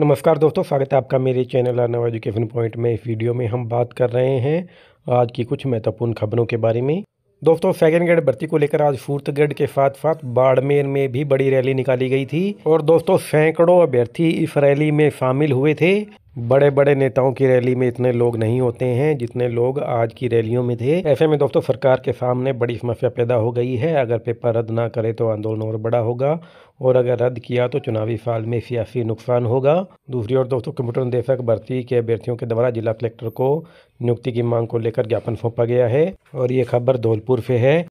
नमस्कार दोस्तों, स्वागत है आपका मेरे चैनल अर्नव एजुकेशन पॉइंट में। इस वीडियो में हम बात कर रहे हैं आज की कुछ महत्वपूर्ण खबरों के बारे में। दोस्तों, सेकंड ग्रेड भर्ती को लेकर आज फोर्थ ग्रेड के साथ साथ बाड़मेर में भी बड़ी रैली निकाली गई थी और दोस्तों सैकड़ों अभ्यर्थी इस रैली में शामिल हुए थे। बड़े बड़े नेताओं की रैली में इतने लोग नहीं होते हैं जितने लोग आज की रैलियों में थे। ऐसे में दोस्तों सरकार के सामने बड़ी समस्या पैदा हो गई है। अगर पेपर रद्द ना करे तो आंदोलन और बड़ा होगा और अगर रद्द किया तो चुनावी साल में सियासी नुकसान होगा। दूसरी ओर दोस्तों कंप्यूटर निदेशक भर्ती के अभ्यर्थियों के द्वारा जिला कलेक्टर को नियुक्ति की मांग को लेकर ज्ञापन सौंपा गया है और ये खबर धौलपुर से है।